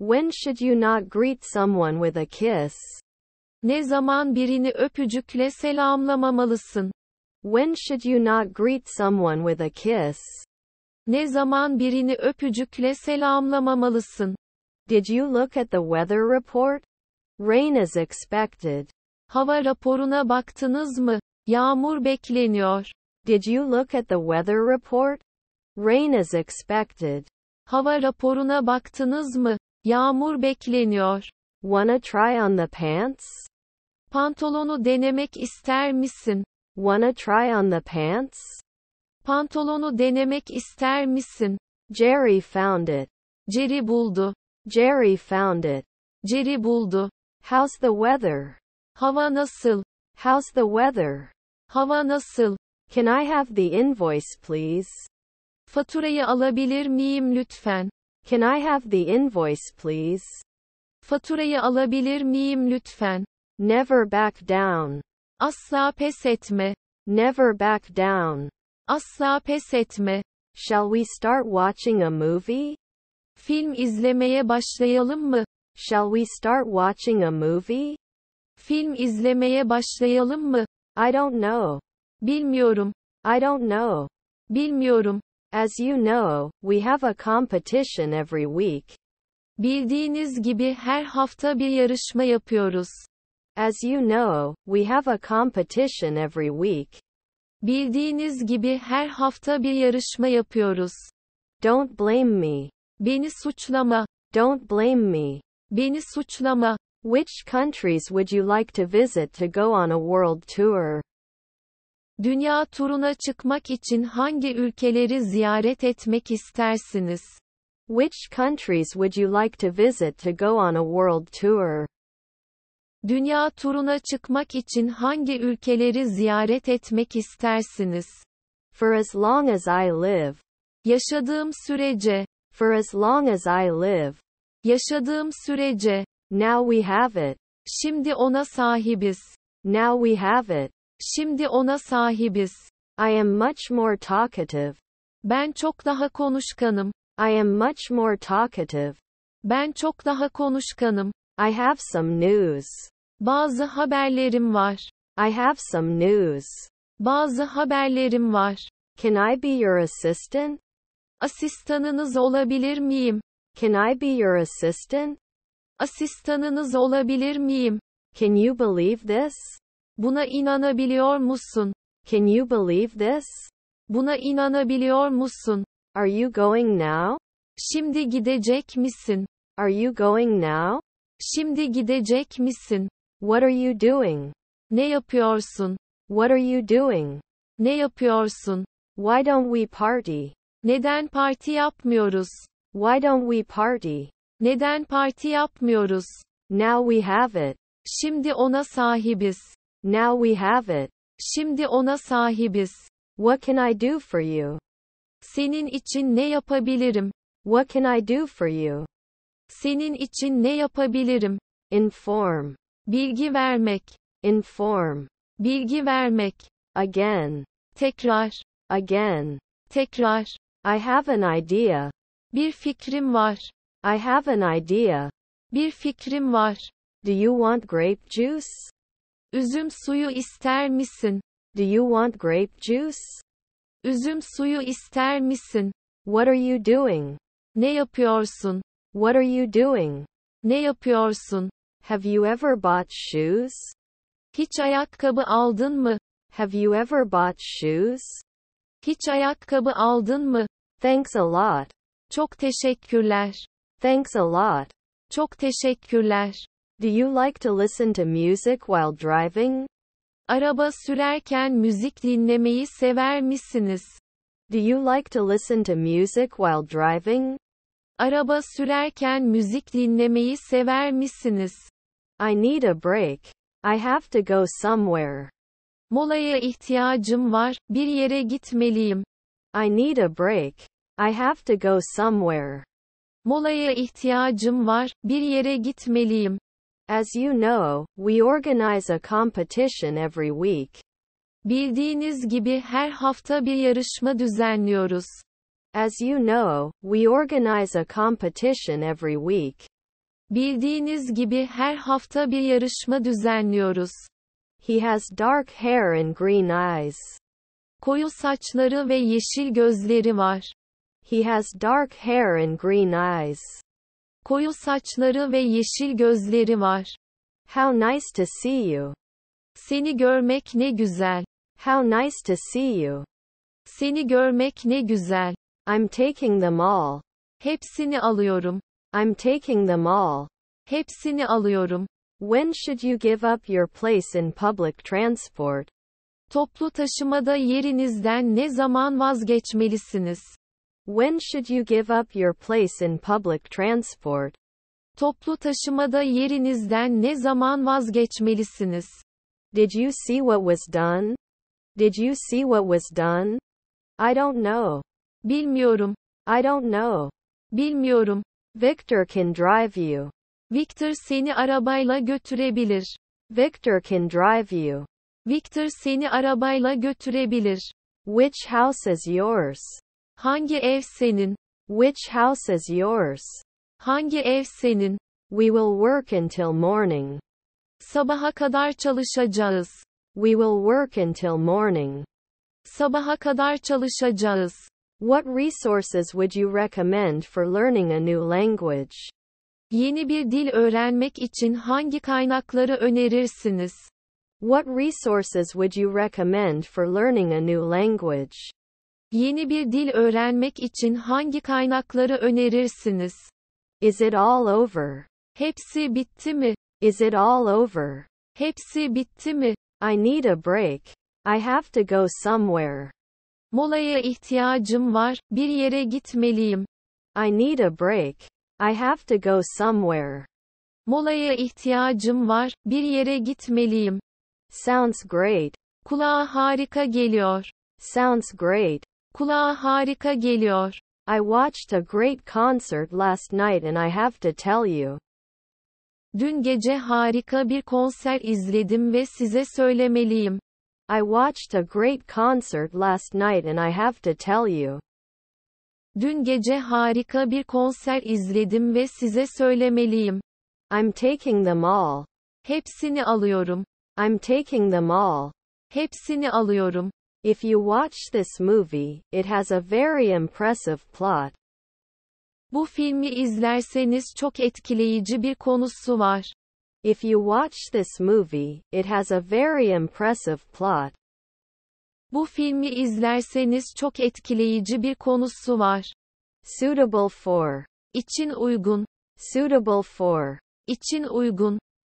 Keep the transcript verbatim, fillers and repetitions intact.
When should you not greet someone with a kiss? Ne zaman birini öpücükle selamlamamalısın? When should you not greet someone with a kiss? Ne zaman birini öpücükle selamlamamalısın? Did you look at the weather report? Rain is expected. Hava raporuna baktınız mı? Yağmur bekleniyor. Did you look at the weather report? Rain is expected. Hava raporuna baktınız mı? Yağmur bekleniyor. Wanna try on the pants? Pantolonu denemek ister misin? Wanna try on the pants? Pantolonu denemek ister misin? Jerry found it. Jerry buldu. Jerry found it. Jerry buldu. How's the weather? Hava nasıl? How's the weather? Hava nasıl? Can I have the invoice please? Faturayı alabilir miyim lütfen? Can I have the invoice please? Faturayı alabilir miyim lütfen? Never back down. Asla pes etme. Never back down. Asla pes etme. Shall we start watching a movie? Film izlemeye başlayalım mı? Shall we start watching a movie? Film izlemeye başlayalım mı? I don't know. Bilmiyorum. I don't know. Bilmiyorum. As you know, we have a competition every week. Bildiğiniz gibi her hafta bir yarışma yapıyoruz. As you know, we have a competition every week. Bildiğiniz gibi her hafta bir yarışma yapıyoruz. Don't blame me. Beni suçlama. Don't blame me. Beni suçlama. Which countries would you like to visit to go on a world tour? Dünya turuna çıkmak için hangi ülkeleri ziyaret etmek istersiniz? Which countries would you like to visit to go on a world tour? Dünya turuna çıkmak için hangi ülkeleri ziyaret etmek istersiniz? For as long as I live. Yaşadığım sürece. For as long as I live. Yaşadığım sürece. Now we have it. Şimdi ona sahibiz. Now we have it. Şimdi ona sahibiz. I am much more talkative. Ben çok daha konuşkanım. I am much more talkative. Ben çok daha konuşkanım. I have some news. Bazı haberlerim var. I have some news. Bazı haberlerim var. Can I be your assistant? Asistanınız olabilir miyim? Can I be your assistant? Asistanınız olabilir miyim? Can you believe this? Buna inanabiliyor musun? Can you believe this? Buna inanabiliyor musun? Are you going now? Şimdi gidecek misin? Are you going now? Şimdi gidecek misin? What are you doing? Ne yapıyorsun? What are you doing? Ne yapıyorsun? Why don't we party? Neden parti yapmıyoruz? Why don't we party? Neden parti yapmıyoruz? Now we have it. Şimdi ona sahibiz. Now we have it. Şimdi ona sahibiz. What can I do for you? Senin için ne yapabilirim? What can I do for you? Senin için ne yapabilirim? Inform. Bilgi vermek. Inform. Bilgi vermek. Again. Tekrar. Again. Tekrar. I have an idea. Bir fikrim var. I have an idea. Bir fikrim var. Do you want grape juice? Üzüm suyu ister misin? Do you want grape juice? Üzüm suyu ister misin? What are you doing? Ne yapıyorsun? What are you doing? Ne yapıyorsun? Have you ever bought shoes? Hiç ayakkabı aldın mı? Have you ever bought shoes? Hiç ayakkabı aldın mı? Thanks a lot. Çok teşekkürler. Thanks a lot. Çok teşekkürler. Do you like to listen to music while driving? Araba sürerken müzik dinlemeyi sever misiniz? Do you like to listen to music while driving? Araba sürerken müzik dinlemeyi sever misiniz? I need a break. I have to go somewhere. Molaya ihtiyacım var, bir yere gitmeliyim. I need a break. I have to go somewhere. Molaya ihtiyacım var, bir yere gitmeliyim. As you know, we organize a competition every week. Bildiğiniz gibi her hafta bir yarışma düzenliyoruz. As you know, we organize a competition every week. Bildiğiniz gibi her hafta bir yarışma düzenliyoruz. He has dark hair and green eyes. Koyu saçları ve yeşil gözleri var. He has dark hair and green eyes. Koyu saçları ve yeşil gözleri var. How nice to see you. Seni görmek ne güzel. How nice to see you. Seni görmek ne güzel. I'm taking them all. Hepsini alıyorum. I'm taking them all. Hepsini alıyorum. When should you give up your place in public transport? Toplu taşımada yerinizden ne zaman vazgeçmelisiniz? When should you give up your place in public transport? Toplu taşımada yerinizden ne zaman vazgeçmelisiniz? Did you see what was done? Did you see what was done? I don't know. Bilmiyorum. I don't know. Bilmiyorum. Victor can drive you. Victor seni arabayla götürebilir. Victor can drive you. Victor seni arabayla götürebilir. Which house is yours? Hangi ev senin? Which house is yours? Hangi ev senin? We will work until morning. Sabaha kadar çalışacağız. We will work until morning. Sabaha kadar çalışacağız. What resources would you recommend for learning a new language? Yeni bir dil öğrenmek için hangi kaynakları önerirsiniz? What resources would you recommend for learning a new language? Yeni bir dil öğrenmek için hangi kaynakları önerirsiniz? Is it all over? Hepsi bitti mi? Is it all over? Hepsi bitti mi? I need a break. I have to go somewhere. Molaya ihtiyacım var, bir yere gitmeliyim. I need a break. I have to go somewhere. Molaya ihtiyacım var, bir yere gitmeliyim. Sounds great. Kulağa harika geliyor. Sounds great. Kulağa harika geliyor. I watched a great concert last night and I have to tell you. Dün gece harika bir konser izledim ve size söylemeliyim. I watched a great concert last night and I have to tell you. Dün gece harika bir konser izledim ve size söylemeliyim. I'm taking them all. Hepsini alıyorum. I'm taking them all. Hepsini alıyorum. If you watch this movie, it has a very impressive plot. Bu filmi izlerseniz çok etkileyici bir konusu var. If you watch this movie, it has a very impressive plot. Bu filmi izlerseniz çok etkileyici bir konusu var. Suitable for. İçin uygun. Suitable for. İçin uygun.